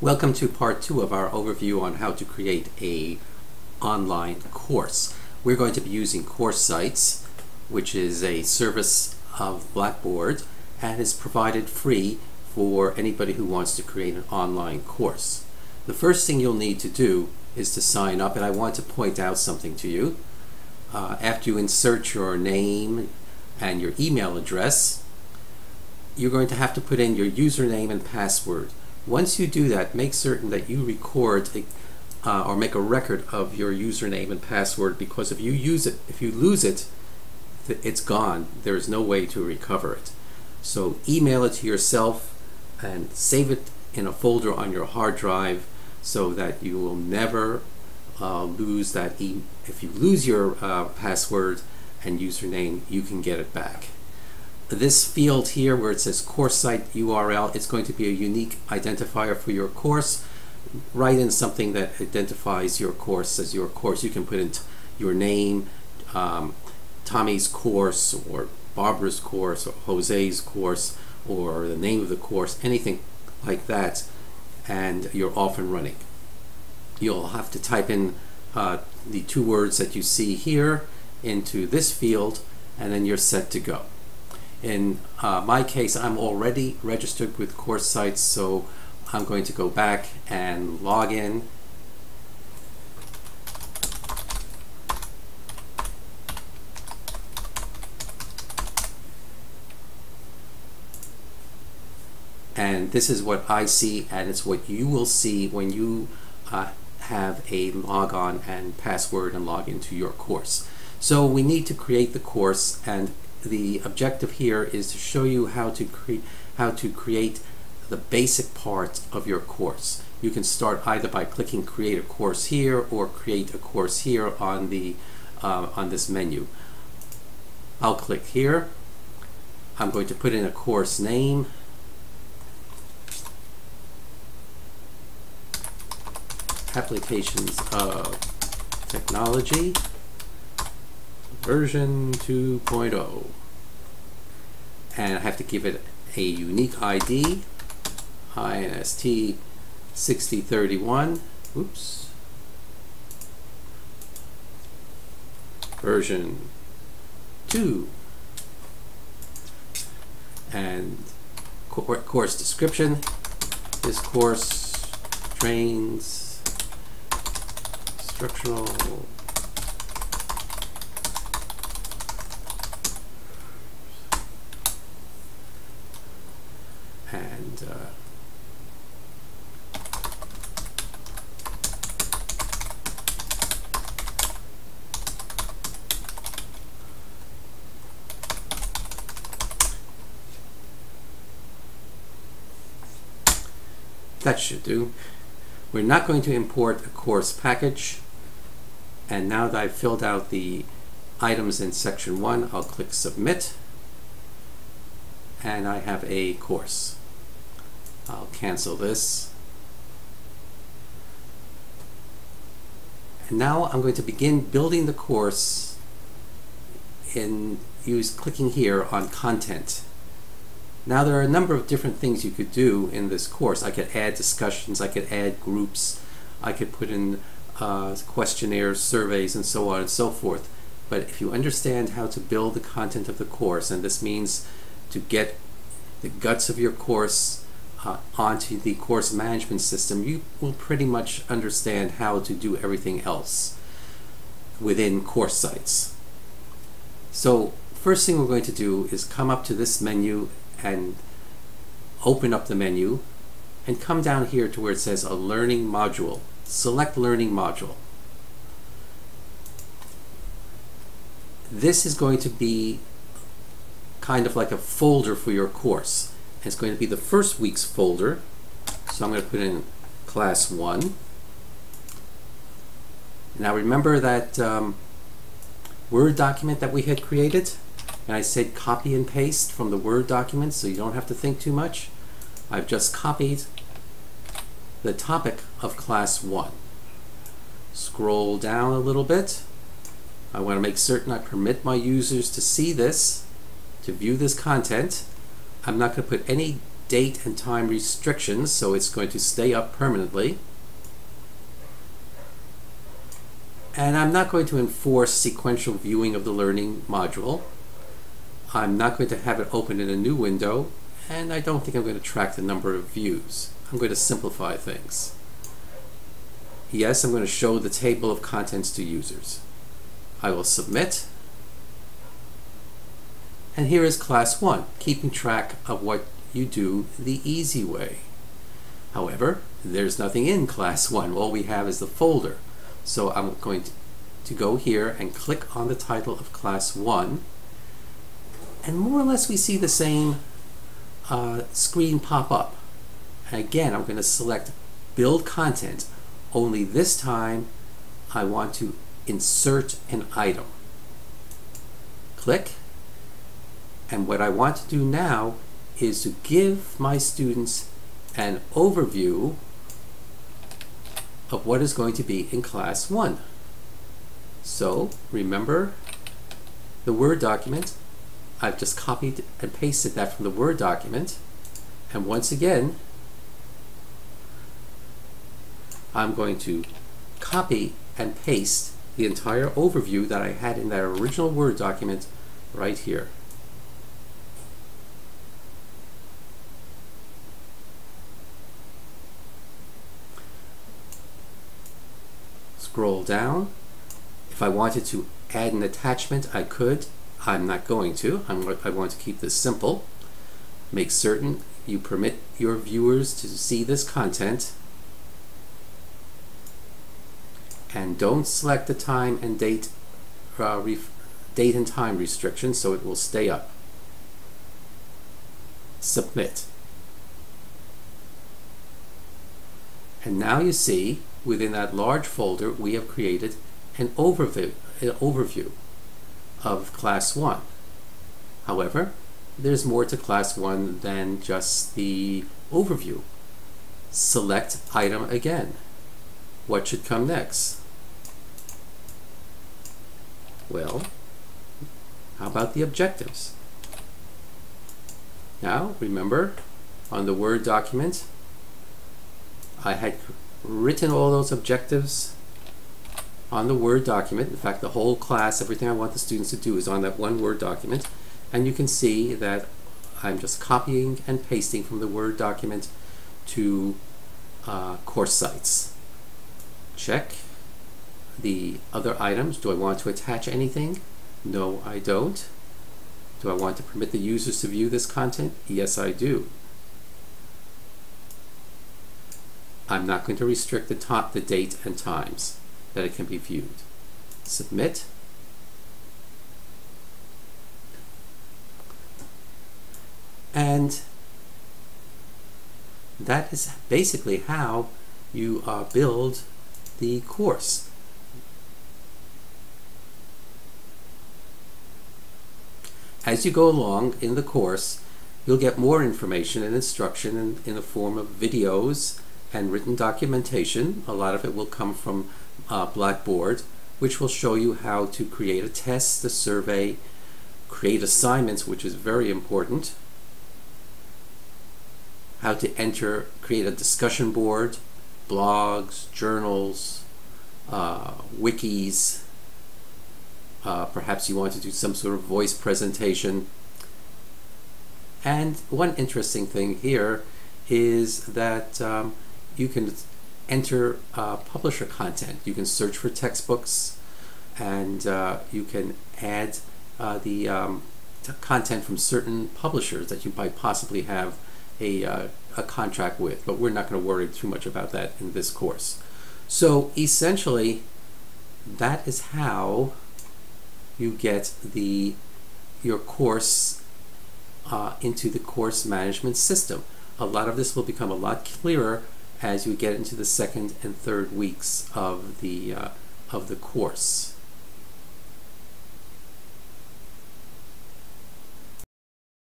Welcome to part two of our overview on how to create an online course. We're going to be using CourseSites, which is a service of Blackboard and is provided free for anybody who wants to create an online course. The first thing you'll need to do is to sign up, and I want to point out something to you. After you insert your name and your email address, you're going to have to put in your username and password. Once you do that, make certain that you record or make a record of your username and password, because if you lose it, it's gone. There is no way to recover it. So email it to yourself and save it in a folder on your hard drive so that you will never lose that. If you lose your password and username, you can get it back. This field here where it says course site URL, it's going to be a unique identifier for your course. Write in something that identifies your course as your course. You can put in your name, Tommy's course, or Barbara's course, or Jose's course, or the name of the course, anything like that, and you're off and running. You'll have to type in the two words that you see here into this field, and then you're set to go. In my case, I'm already registered with CourseSites, so I'm going to go back and log in. And this is what I see, and it's what you will see when you have a logon and password and log into your course. So we need to create the course, and the objective here is to show you how to create the basic parts of your course. You can start either by clicking create a course here or create a course here on the on this menu. I'll click here. I'm going to put in a course name. Applications of Technology. Version 2.0, and I have to give it a unique ID, INST 6031, oops, version 2, and course description. This course trains instructional and that should do. We're not going to import a course package. And now that I've filled out the items in section 1, I'll click submit, and I have a course. I'll cancel this. And now I'm going to begin building the course and use clicking here on content. Now there are a number of different things you could do in this course. I could add discussions, I could add groups, I could put in questionnaires, surveys, and so on and so forth. But if you understand how to build the content of the course, and this means to get the guts of your course onto the course management system, you will pretty much understand how to do everything else within CourseSites. So first thing we're going to do is come up to this menu and open up the menu and come down here to where it says a learning module. Select learning module. This is going to be kind of like a folder for your course. It's going to be the first week's folder, so I'm going to put in class 1. Now remember that Word document that we had created, and I said copy and paste from the Word document, so you don't have to think too much. I've just copied the topic of class 1. Scroll down a little bit. I want to make certain I permit my users to see this, to view this content. I'm not going to put any date and time restrictions, so it's going to stay up permanently. And I'm not going to enforce sequential viewing of the learning module. I'm not going to have it open in a new window, and I don't think I'm going to track the number of views. I'm going to simplify things. Yes, I'm going to show the table of contents to users. I will submit. And here is class 1, keeping track of what you do the easy way. However, there's nothing in class 1. All we have is the folder. So I'm going to go here and click on the title of class 1, and more or less we see the same screen pop up. And again, I'm going to select build content, only this time I want to insert an item. Click, and what I want to do now is to give my students an overview of what is going to be in class 1. So remember the Word document. I've just copied and pasted that from the Word document, and once again I'm going to copy and paste the entire overview that I had in that original Word document right here. Scroll down. If I wanted to add an attachment, I could. I'm not going to. I want to keep this simple. Make certain you permit your viewers to see this content, and don't select the time and date date and time restriction, so it will stay up. Submit. And now you see within that large folder we have created an overview of class 1. However, there's more to class 1 than just the overview. Select item again. What should come next? Well, how about the objectives? Now, remember, on the Word document, I had written all those objectives on the Word document. In fact, the whole class, everything I want the students to do is on that one Word document. And you can see that I'm just copying and pasting from the Word document to CourseSites. Check the other items. Do I want to attach anything? No, I don't. Do I want to permit the users to view this content? Yes, I do. I'm not going to restrict the date and times that it can be viewed. Submit. And that is basically how you build the course. As you go along in the course, you'll get more information and instruction in the form of videos and written documentation. A lot of it will come from Blackboard, which will show you how to create a test, a survey, create assignments, which is very important, how to create a discussion board, blogs, journals, wikis, perhaps you want to do some sort of voice presentation. And one interesting thing here is that you can enter publisher content. You can search for textbooks, and you can add the content from certain publishers that you might possibly have a contract with, but we're not going to worry too much about that in this course. So essentially, that is how you get your course into the course management system. A lot of this will become a lot clearer as you get into the second and third weeks of the course.